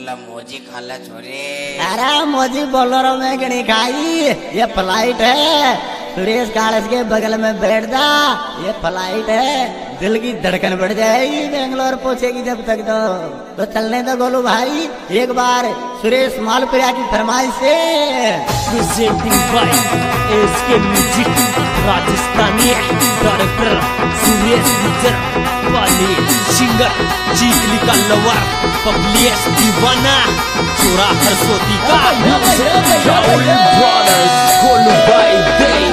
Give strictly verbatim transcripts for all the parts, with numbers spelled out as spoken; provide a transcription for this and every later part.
मोजी खाला छोरे। अरे मोजी बोलोरो में नहीं खाई, ये फ्लाइट है। सुरेश कॉलेज के बगल में बैठ जा, ये फ्लाइट है। दिल की धड़कन बढ़ जाएगी, बेंगलोर पहुंचेगी जब तक तो तो चलने दो गोलू भाई। एक बार सुरेश मालपुरिया की फरमाइश से राजस्थानी डायरेक्टर सुरेश वाले सिंगर चीकली का लवर पपलेश दीवाना चोरा हर सोती का डोई ब्रदर्स गोलू भाई दे।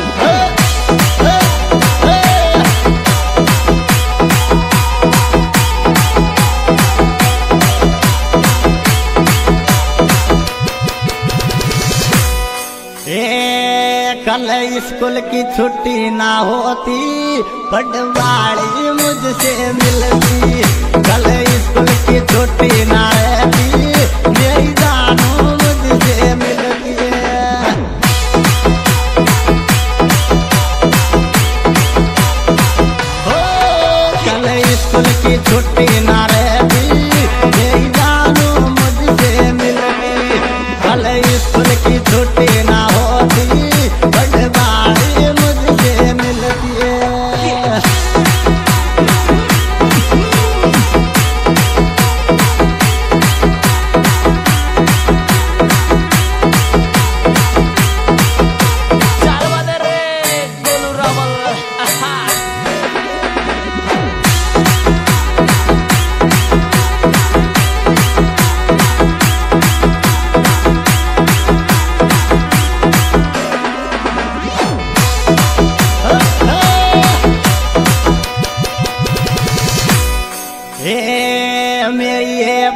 कल स्कूल की छुट्टी ना होती, पटवारी मुझसे मिलती। कल स्कूल की छुट्टी ना रहती, मेरी जानो मुझसे मिलती है। हो कल स्कूल की छुट्टी ना रहती, मेरी जानो मुझसे मिलती। कल स्कूल की छुट्टी ना होती,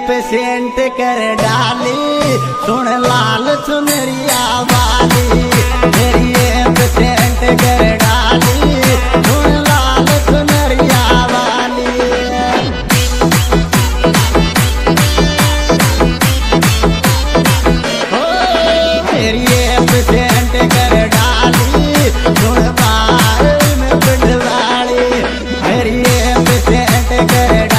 पेशेंट कर डाली सुन लाल सुनरिया वाली। मेरी ये पेशेंट कर डाली सुन लाल सुनरिया वाली। ओ मेरी ये पेशेंट कर डाली सुन बार में पिटवाली। मेरी ये पेशेंट कर डाली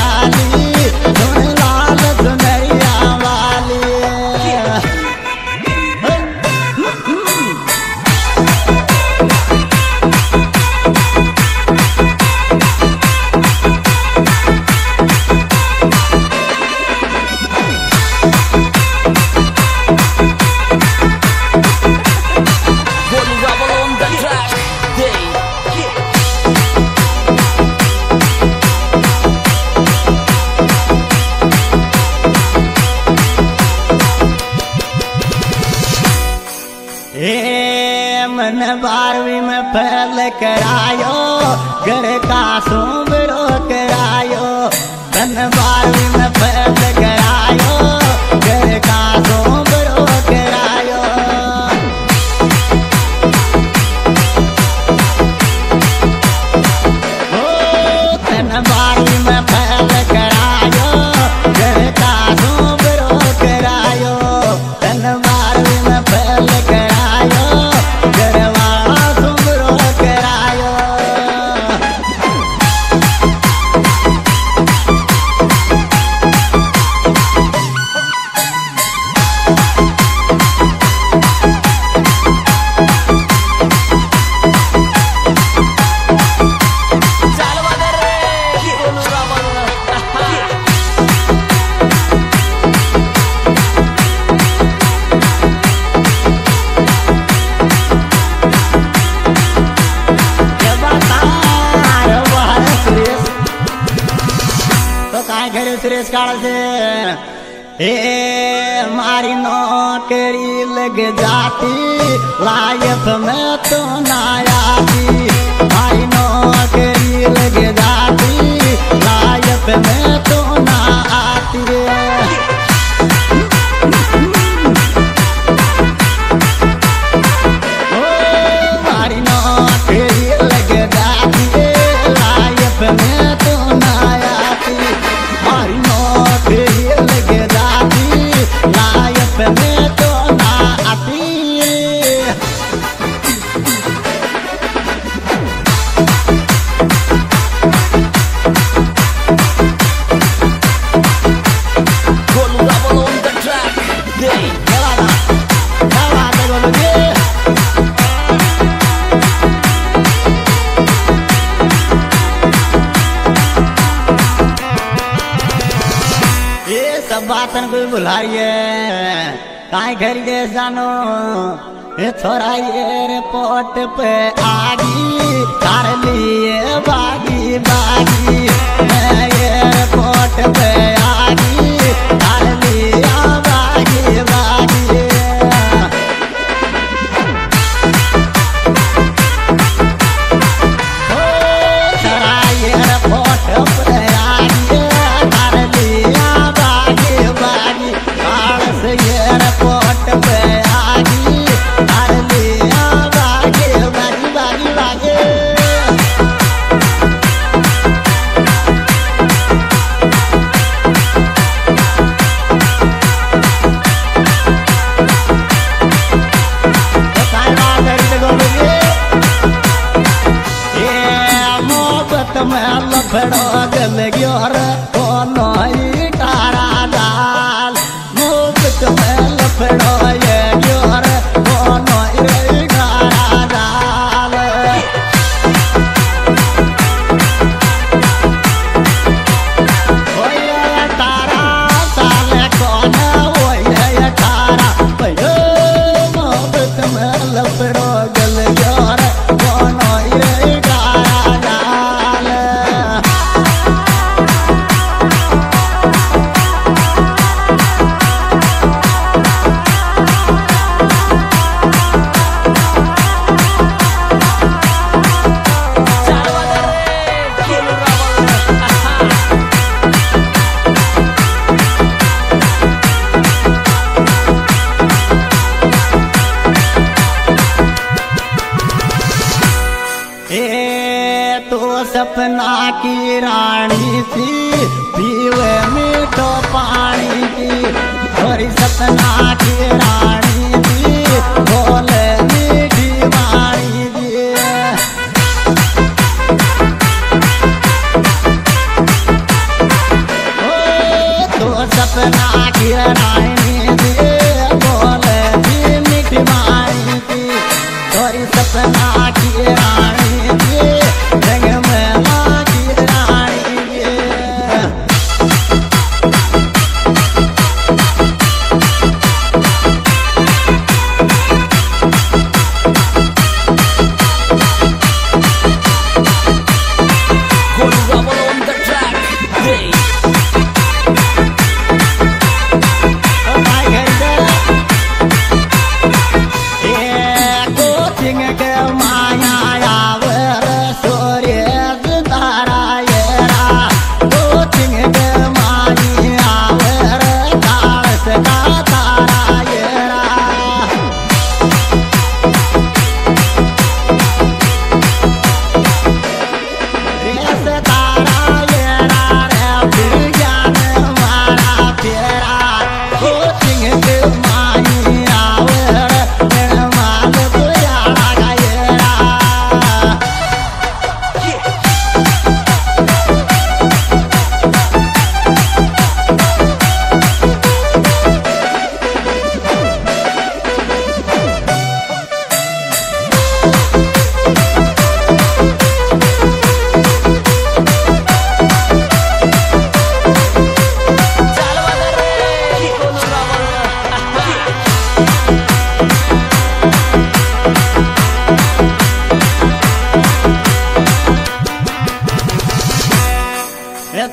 बारहवीं में फेल करायो, घर का सुमरो करायो। धन बारहवीं में फेल करायो, घर का सुमरो करायो। ओ धन बारहवीं में फेल करायो, घर का सुमरो करायो। धन बारहवीं में फेल करायो। सुरेश काल से ए मारी नौकरी लग जाती, लाइफ में तो ना आती। मारी नौकरी लग जाती, लाइफ में तो ना आती। मारी नौकरी लग जाती, लाइफ में तो ना आती। मारी नौकरी लग जाती, लाइफ में तो ना आती। बातन कोई बुलाइए काय घर दे जानो ये थोड़ा ये पोट पे आगी कर लिए बागी बागी ये पोट पे आगी कर लिया बागी बागी। सपना की रानी थी पीवे मीठो पानी की थोड़ी सपना की रानी थी बोले मीठी वाणी थी। ओ तो सपना की रानी थी बोले थी मीठी वाणी थी थोड़ी सपना की रानी थी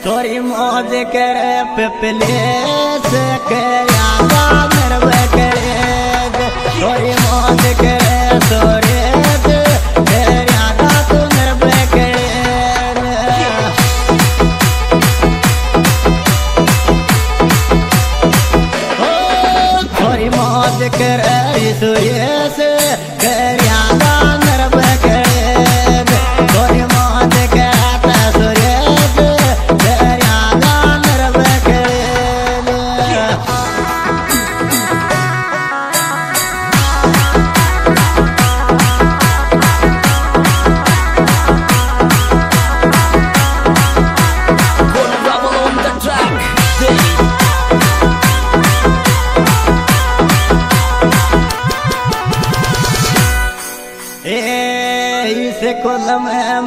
थोड़ी मौज करे पपलेश के आवा मरवे करे थोड़ी मौज करे थोड़ी थोड़ी मौज करे सुरेश करियादा मरवे करे थोड़ी मौज करता सुरेश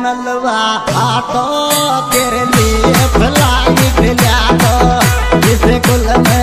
मलवा हाथों तेरे लिए भलाई दिला दो इस कुल में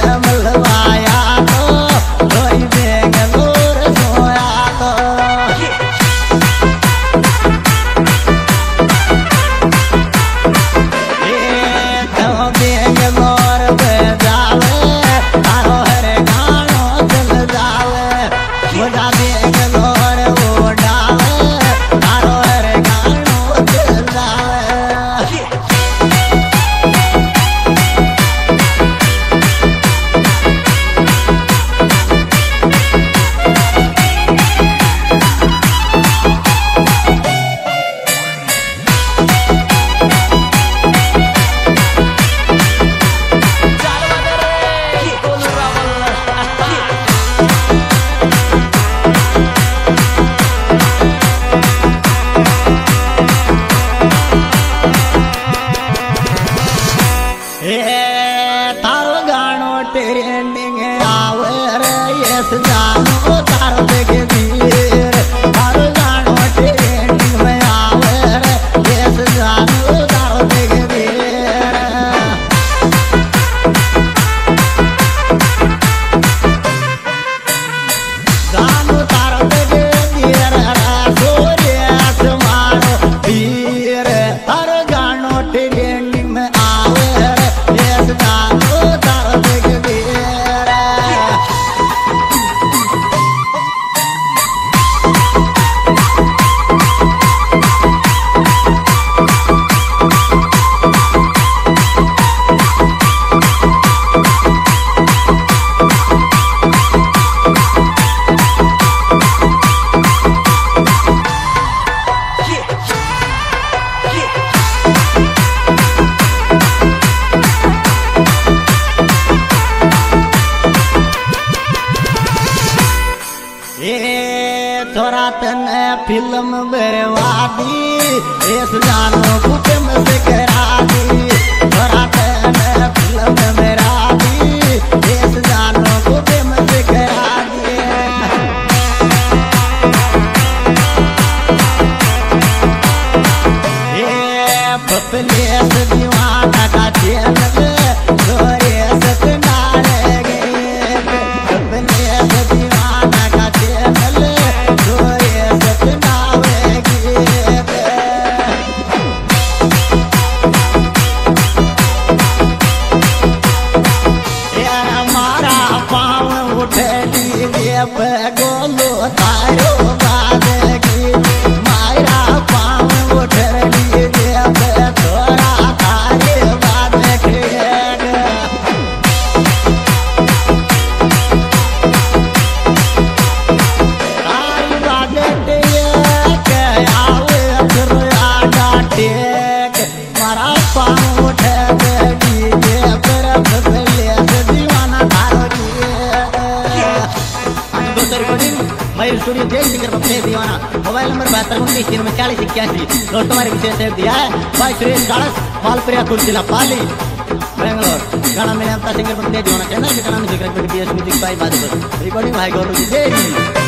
थोड़ा तन फिल्म बर्बादी इस जानो कुटुंब से करा दी थोड़ा तन फिल्म बर्बादी इस जानो कुटुंब से करा दी ये पपलेश दीवाना का चैनल दीवाना मोबाइल नंबर बहत्तर उन्नीस तीन में चालीस इक्यासी दोस्तों हमारे विशेष सेव दिया है भाई सुरेश गाड़स मालप्रिया कुर्सिला पाली बेंगलोर गाना मिले सिंगर पर दीवाना चैनल के नाम से रिकॉर्डिंग भाई गौरव जी।